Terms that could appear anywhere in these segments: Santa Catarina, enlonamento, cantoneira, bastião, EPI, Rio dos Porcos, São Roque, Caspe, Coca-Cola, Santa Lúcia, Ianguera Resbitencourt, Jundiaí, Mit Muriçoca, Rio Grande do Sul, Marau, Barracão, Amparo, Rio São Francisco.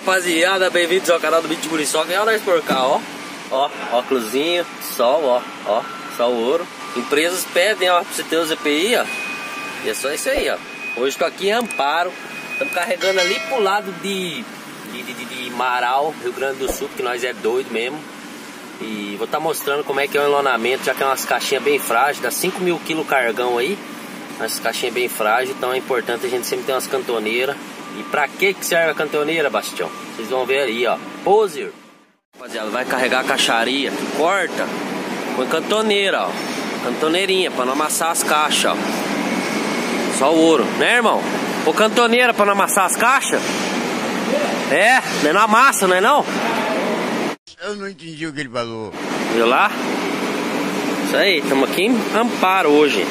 rapaziada, bem-vindos ao canal do Mit Muriçoca. E olha nós por cá, ó. Ó, óculosinho, sol, ó. Ó, sol ouro. Empresas pedem, ó, pra você ter os EPI, ó. E é só isso aí, ó. Hoje tô aqui em Amparo. Estamos carregando ali pro lado de Marau, Rio Grande do Sul, que nós é doido mesmo. E vou estar mostrando como é que é o enlonamento, já que é umas caixinhas bem frágeis. Dá 5.000 kg cargão aí. Essas caixinhas bem frágeis, então é importante a gente sempre ter umas cantoneiras. E pra que serve a cantoneira, Bastião? Vocês vão ver aí, ó. Poser. Rapaziada, vai carregar a caixaria. Corta. Põe cantoneira, ó. Cantoneirinha, pra não amassar as caixas, ó. Só o ouro, né, irmão? Pô, cantoneira pra não amassar as caixas? É, mas não amassa, não é não? Eu não entendi o que ele falou. Viu lá? Isso aí, estamos aqui em Amparo hoje.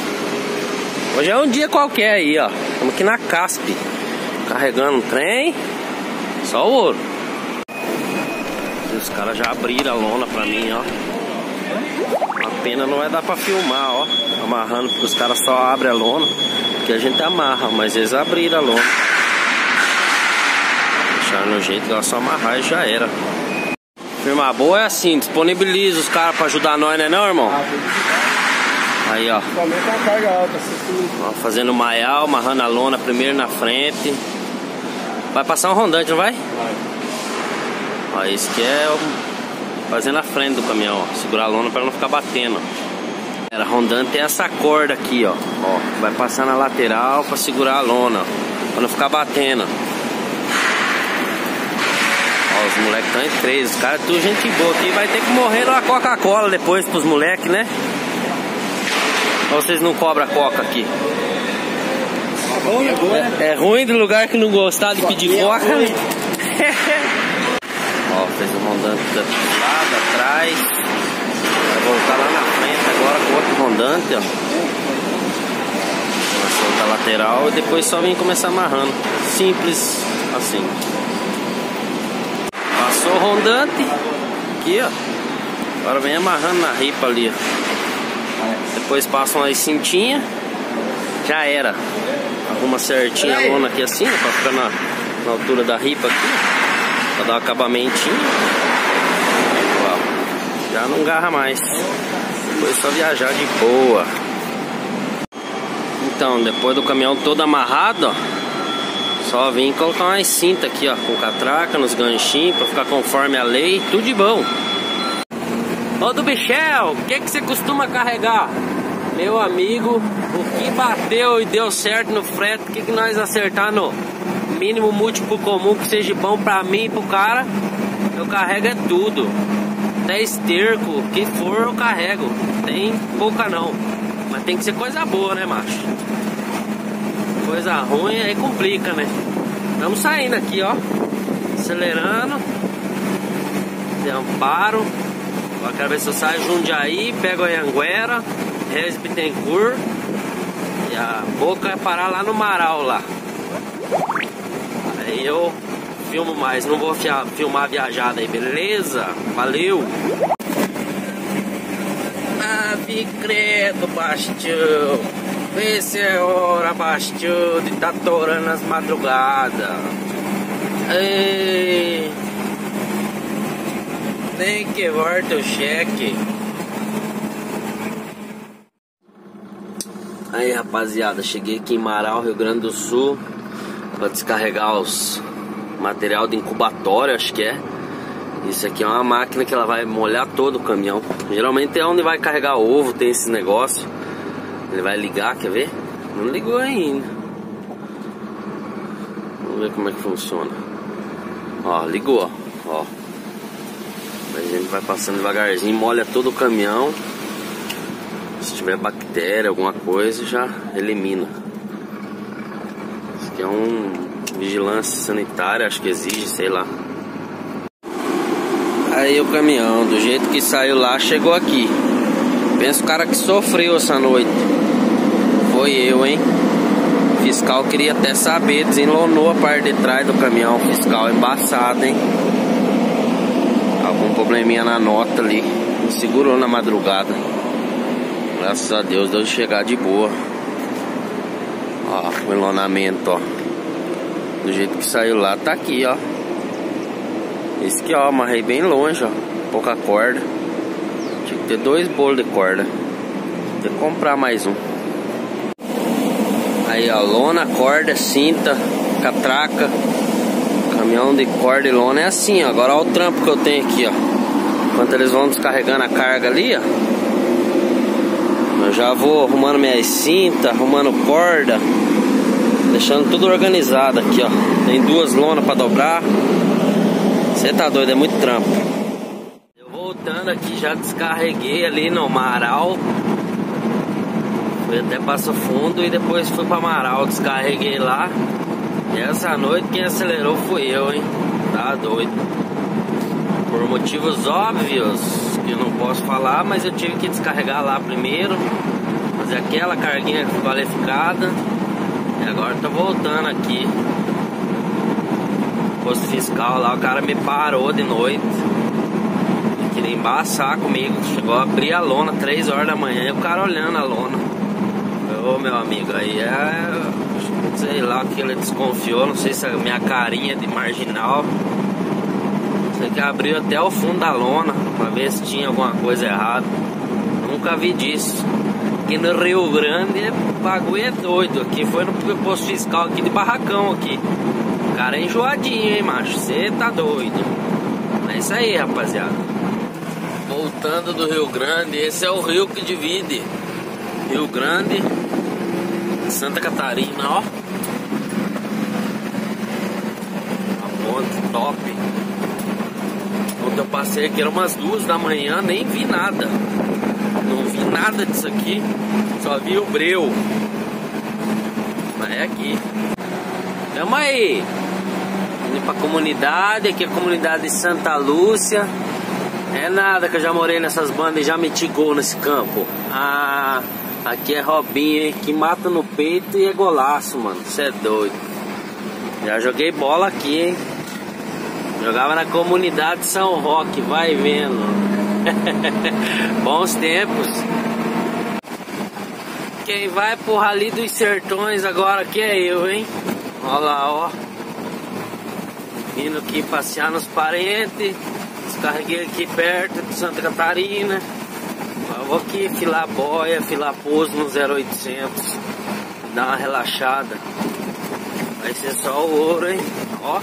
Hoje é um dia qualquer aí, ó. Estamos aqui na Caspe. Carregando um trem, só o ouro. Os caras já abriram a lona pra mim, ó. A pena não vai dar pra filmar, ó. Amarrando, porque os caras só abrem a lona. Que a gente amarra, mas eles abriram a lona. Deixaram no jeito que ela só amarrar e já era. Firma boa é assim, disponibiliza os caras pra ajudar nós, né não, irmão? Aí, ó. Ó, fazendo maial, amarrando a lona primeiro na frente. Vai passar um rondante, não vai? Vai. Ó, isso que é fazendo a frente do caminhão, ó. Segurar a lona pra não ficar batendo. Era rondante é essa corda aqui, ó. Ó, vai passar na lateral pra segurar a lona, ó, pra não ficar batendo. Ó, os moleques estão em três. Os caras tudo gente boa aqui. Vai ter que morrer numa Coca-Cola depois pros moleques, né? Vocês não cobram coca aqui. É ruim do lugar que não gostar de pedir coca. Ó, fez um rondante do lado, atrás. Vai voltar lá na frente agora com outro rondante, ó. Vai soltar a lateral e depois só vem começar amarrando. Simples assim. Passou o rondante. Aqui, ó. Agora vem amarrando na ripa ali, ó. Depois passam as cintinhas. Já era. Arruma certinha a lona aqui assim, pra ficar na altura da ripa aqui, pra dar um acabamentinho. Ó, já não garra mais. Depois é só viajar de boa. Então, depois do caminhão todo amarrado, ó, só vim colocar umas cintas aqui, ó, com catraca, nos ganchinhos, pra ficar conforme a lei. Tudo de bom. Ô do Bichel, o que você costuma carregar? Meu amigo, o que bateu e deu certo no frete, o que nós acertar no mínimo múltiplo comum que seja bom pra mim e pro cara, eu carrego é tudo. Até esterco, o que for eu carrego. Tem pouca não. Mas tem que ser coisa boa, né, macho? Coisa ruim aí complica, né? Estamos saindo aqui, ó. Acelerando. De Amparo. Eu quero ver se eu saio Jundiaí, pego a Ianguera, Resbitencourt. E a boca é parar lá no Marau lá. Aí eu filmo mais, não vou filmar a viajada aí, beleza? Valeu! Ave credo, Bastião. Vê se é hora, Bastião, de tá torando as madrugadas. Ei. Tem que voltar o cheque. Aí, rapaziada, cheguei aqui em Marau, Rio Grande do Sul, para descarregar os material de incubatório, acho que é. Isso aqui é uma máquina que ela vai molhar todo o caminhão. Geralmente é onde vai carregar ovo, tem esse negócio. Ele vai ligar, quer ver? Não ligou ainda. Vamos ver como é que funciona. Ó, ligou, ó. A gente vai passando devagarzinho, molha todo o caminhão. Se tiver bactéria, alguma coisa, já elimina. Isso aqui é um vigilância sanitária, acho que exige, sei lá. Aí o caminhão, do jeito que saiu lá, chegou aqui. Pensa o cara que sofreu essa noite. Foi eu, hein? O fiscal queria até saber, desenlonou a parte de trás do caminhão. O fiscal embaçado, hein? Algum probleminha na nota ali. Me segurou na madrugada. Graças a Deus, deu de chegar de boa. Ó, o enlonamento, ó. Do jeito que saiu lá, tá aqui, ó. Esse aqui, ó, amarrei bem longe, ó. Pouca corda. Tinha que ter 2 bolos de corda. Tem que comprar mais um. Aí, ó, lona, corda, cinta, catraca. Caminhão de corda e lona é assim, ó. Agora, ó, o trampo que eu tenho aqui, ó. Enquanto eles vão descarregando a carga ali, ó, eu já vou arrumando minhas cintas, arrumando corda, deixando tudo organizado aqui, ó. Tem 2 lonas pra dobrar. Você tá doido, é muito trampo. Eu voltando aqui, já descarreguei ali no Marau. Fui até Passo Fundo e depois fui pra Marau, descarreguei lá. E essa noite quem acelerou fui eu, hein. Tá doido. Por motivos óbvios que eu não posso falar, mas eu tive que descarregar lá primeiro, fazer aquela carguinha qualificada. E agora tô voltando aqui. Posto fiscal lá, o cara me parou de noite. Ele queria embaçar comigo. Chegou a abrir a lona 3 horas da manhã e o cara olhando a lona. Ô, meu amigo, aí é... sei lá o que ele desconfiou. Não sei se é a minha carinha de marginal. Sei que abriu até o fundo da lona pra ver se tinha alguma coisa errada. Nunca vi disso. Aqui no Rio Grande o bagulho é doido. Aqui foi no posto fiscal aqui de Barracão aqui. O cara é enjoadinho, hein, macho. Você tá doido. É isso aí, rapaziada. Voltando do Rio Grande, esse é o rio que divide Rio Grande e Santa Catarina, ó. Uma ponte top. Ontem eu passei aqui, era umas 2 da manhã, nem vi nada. Não vi nada disso aqui, só vi o breu. Mas é aqui. Tamo aí! Indo pra comunidade, aqui é a comunidade de Santa Lúcia. É nada que eu já morei nessas bandas e já meti gol nesse campo. Ah, aqui é Robinho, hein? Que mata no peito e é golaço, mano. Cê é doido. Já joguei bola aqui, hein? Jogava na comunidade de São Roque, vai vendo. Bons tempos. Quem vai pro Rally dos Sertões agora aqui é eu, hein. Olha lá, ó. Vindo aqui passear nos parentes. Descarreguei aqui perto de Santa Catarina. Eu vou aqui filar boia, filar pouso no 0800. Dar uma relaxada. Vai ser só o ouro, hein. Ó.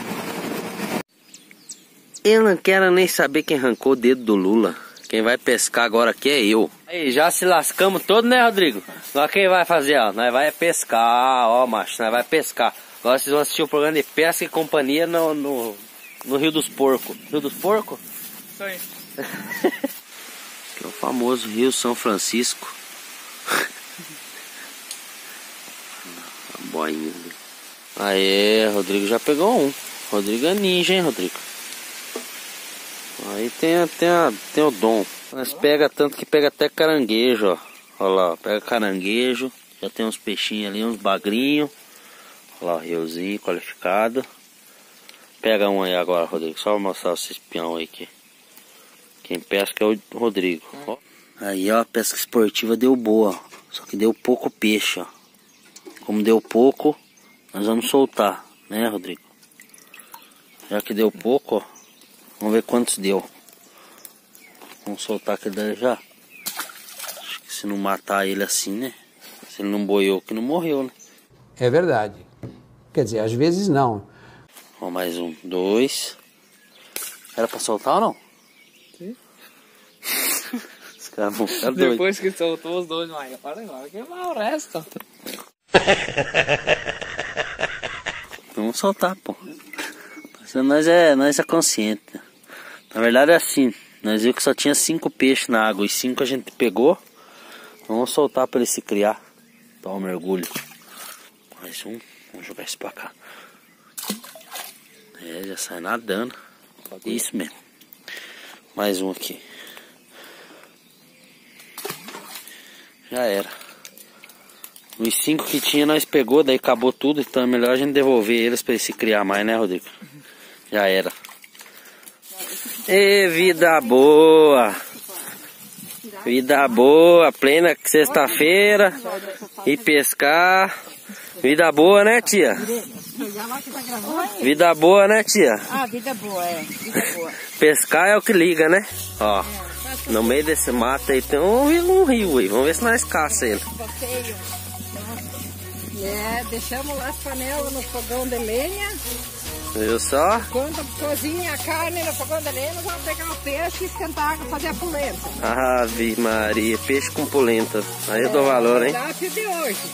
Eu não quero nem saber quem arrancou o dedo do Lula. Quem vai pescar agora aqui é eu. Aí, já se lascamos todo, né, Rodrigo? Agora quem vai fazer, ó? Nós vai pescar, ó, macho. Nós vai pescar. Agora vocês vão assistir o programa de pesca e companhia no Rio dos Porcos. Rio dos Porcos? Isso aí. Que é o famoso Rio São Francisco. A boinha ali. Aê, Rodrigo já pegou um. Rodrigo é ninja, hein, Rodrigo? Aí tem o dom. Nós pega tanto que pega até caranguejo, ó. Olha lá, pega caranguejo. Já tem uns peixinhos ali, uns bagrinhos. Olha lá, o riozinho qualificado. Pega um aí agora, Rodrigo. Só vou mostrar esse espião aí aqui. Quem pesca é o Rodrigo. Ó. Aí, ó, a pesca esportiva deu boa, ó. Só que deu pouco peixe, ó. Como deu pouco, nós vamos soltar, né, Rodrigo? Já que deu pouco, ó. Vamos ver quantos deu. Vamos soltar aquele daí já. Acho que se não matar ele assim, né? Se ele não boiou, que não morreu, né? É verdade. Quer dizer, às vezes não. Ó, mais um, 2. Era pra soltar ou não? Sim. Os caras vão ficar doidos. Depois que soltou os 2, mas agora queimar o resto. Vamos soltar, pô. Nós é consciente. Na verdade é assim. Nós vimos que só tinha 5 peixes na água. E 5 a gente pegou. Vamos soltar para ele se criar. Dá um mergulho. Mais um. Vamos jogar isso para cá. É, já sai nadando. Isso mesmo. Mais um aqui. Já era. Os 5 que tinha nós pegou. Daí acabou tudo. Então é melhor a gente devolver eles para ele se criar mais, né, Rodrigo? Já era. E vida boa. Vida boa. Plena sexta-feira. E pescar. Vida boa, né, tia? Vida boa, né, tia? Ah, vida boa, é. Vida boa. Pescar é o que liga, né? Ó, é, no meio desse mato aí tem um rio aí. Vamos ver se nós caça ele. É, deixamos lá as panelas no fogão de lenha. Viu só? Quando cozinha a carne no fogão de lenha, nós vamos pegar o peixe e esquentar a água e fazer a polenta. Ave Maria, peixe com polenta. Aí eu dou valor, hein? É o cardápio de hoje.